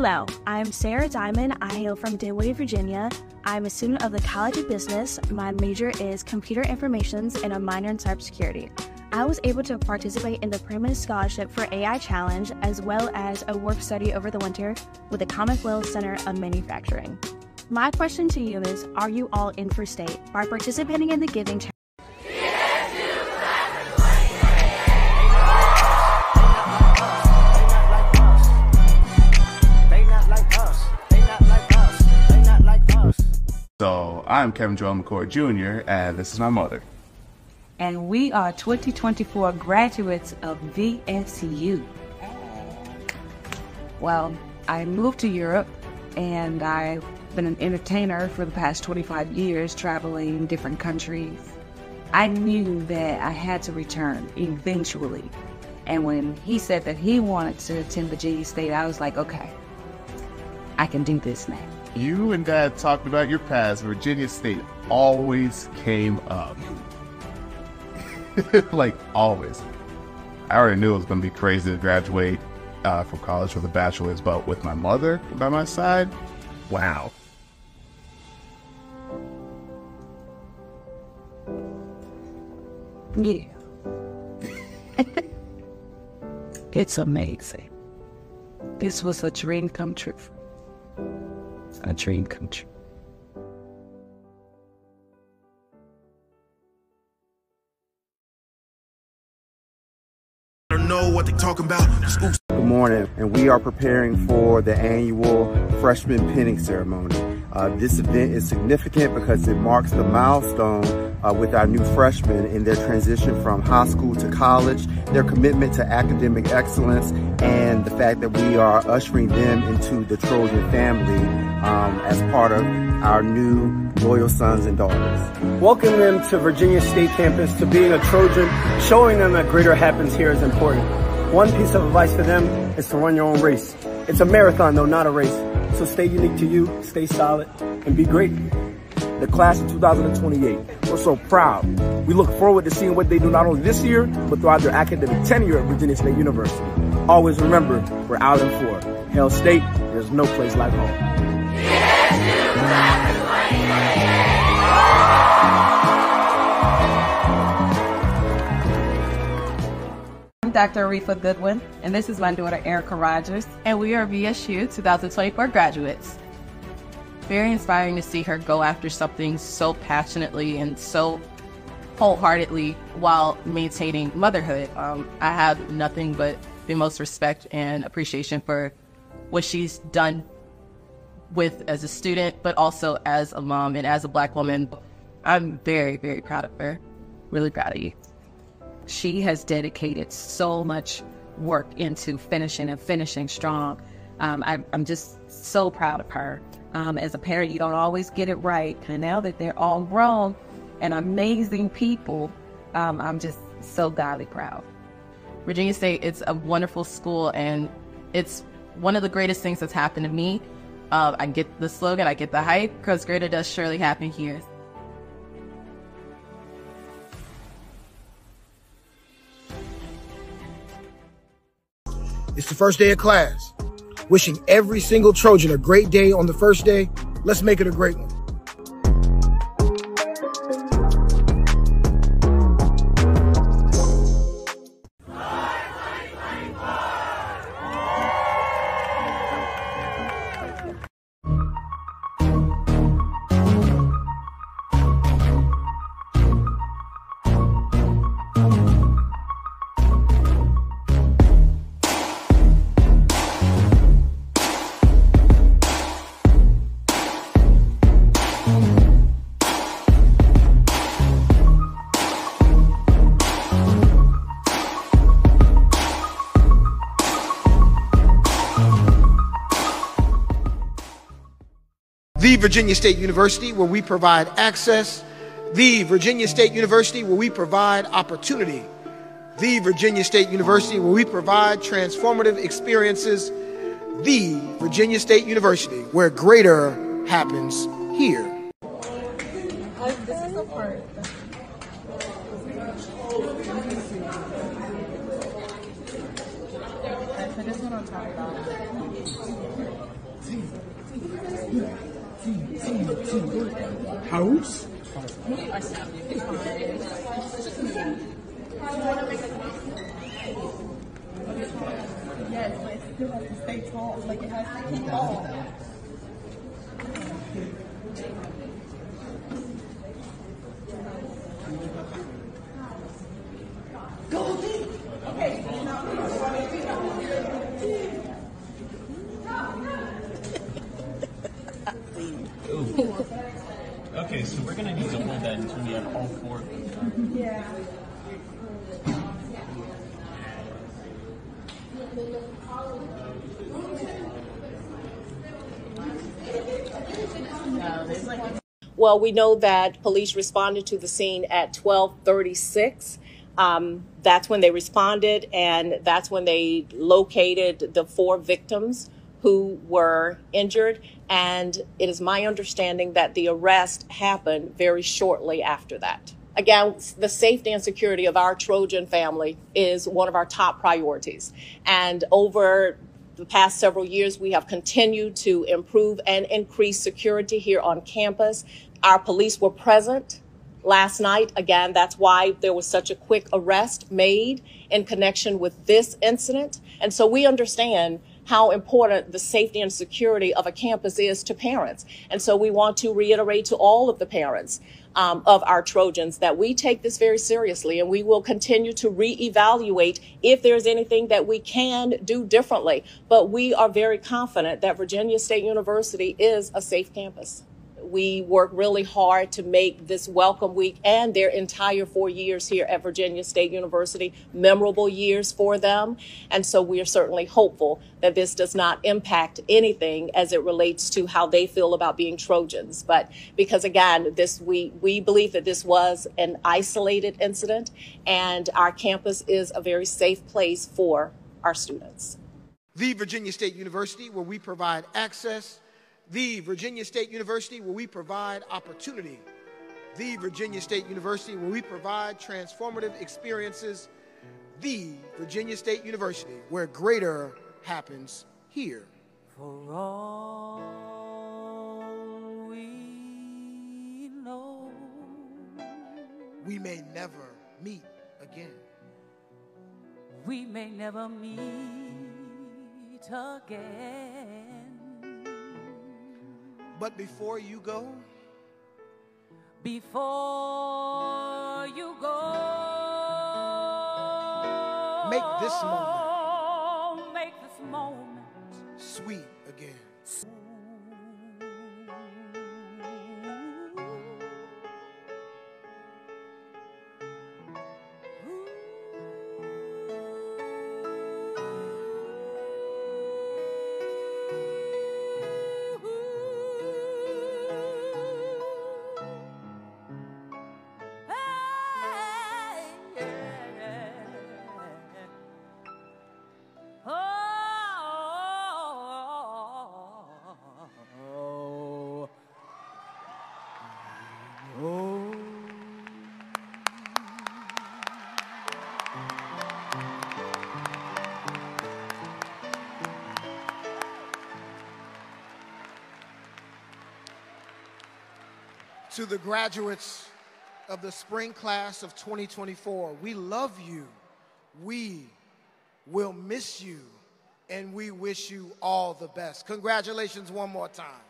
Hello, I'm Sarah Diamond. I hail from Dinwiddie, Virginia. I'm a student of the College of Business. My major is Computer Informations and a minor in Cybersecurity. I was able to participate in the Primus Scholarship for AI Challenge, as well as a work study over the winter with the Commonwealth Center of Manufacturing. My question to you is, are you all in for state by participating in the giving challenge? So, I'm Kevin Joel McCord, Jr., and this is my mother. And we are 2024 graduates of VSU. Well, I moved to Europe, and I've been an entertainer for the past 25 years, traveling different countries. I knew that I had to return eventually. And when he said that he wanted to attend Virginia State, I was like, okay, I can do this now. You and Dad talked about your past. Virginia State always came up. Like, always. I already knew it was going to be crazy to graduate from college with a bachelor's, but with my mother by my side, wow. Yeah. It's amazing. This was a dream come true. A dream come true. I don't know what they're talking about. Good morning, and we are preparing for the annual freshman pinning ceremony. This event is significant because it marks the milestone with our new freshmen in their transition from high school to college, their commitment to academic excellence, and the fact that we are ushering them into the Trojan family as part of our new loyal sons and daughters. Welcome them to Virginia State campus, to being a Trojan, showing them that greater happens here is important. One piece of advice for them is to run your own race. It's a marathon though, not a race. So stay unique to you, stay solid, and be great. The class of 2028, we're so proud. We look forward to seeing what they do not only this year, but throughout their academic tenure at Virginia State University. Always remember, we're out in for Hail State, there's no place like home. I'm Dr. Arifa Goodwin, and this is my daughter, Erica Rogers, and we are VSU 2024 graduates. Very inspiring to see her go after something so passionately and so wholeheartedly while maintaining motherhood. I have nothing but the most respect and appreciation for what she's done with as a student, but also as a mom and as a Black woman. I'm very, very proud of her. Really proud of you. She has dedicated so much work into finishing and finishing strong. I'm just so proud of her. As a parent, you don't always get it right. And now that they're all grown and amazing people, I'm just so godly proud. Virginia State, it's a wonderful school, and it's one of the greatest things that's happened to me. I get the slogan, I get the hype, because greater does surely happen here. It's the first day of class. Wishing every single Trojan a great day on the first day. Let's make it a great one. The Virginia State University, where we provide access. The Virginia State University, where we provide opportunity. The Virginia State University, where we provide transformative experiences. The Virginia State University, where greater happens here. This is the part. I put this one on top. House? Yes, but still has to stay tall. Like it has to keep all. Go deep. Okay. Okay, so we're gonna need to hold that until we have all four. Yeah. Well, we know that police responded to the scene at 12:36. That's when they responded, and that's when they located the four victims who were injured. And it is my understanding that the arrest happened very shortly after that. Again, the safety and security of our Trojan family is one of our top priorities. And over the past several years, we have continued to improve and increase security here on campus. Our police were present last night. Again, that's why there was such a quick arrest made in connection with this incident. And so we understand how important the safety and security of a campus is to parents. And so we want to reiterate to all of the parents of our Trojans that we take this very seriously, and we will continue to reevaluate if there's anything that we can do differently. But we are very confident that Virginia State University is a safe campus. We work really hard to make this welcome week and their entire 4 years here at Virginia State University memorable years for them. And so we are certainly hopeful that this does not impact anything as it relates to how they feel about being Trojans. But because, again, this we believe that this was an isolated incident, and our campus is a very safe place for our students. The Virginia State University, where we provide access. The Virginia State University, where we provide opportunity. The Virginia State University, where we provide transformative experiences. The Virginia State University, where greater happens here. For all we know, we may never meet again. We may never meet again. But before you go, make this moment, sweet again. To the graduates of the spring class of 2024, we love you, we will miss you, and we wish you all the best. Congratulations one more time.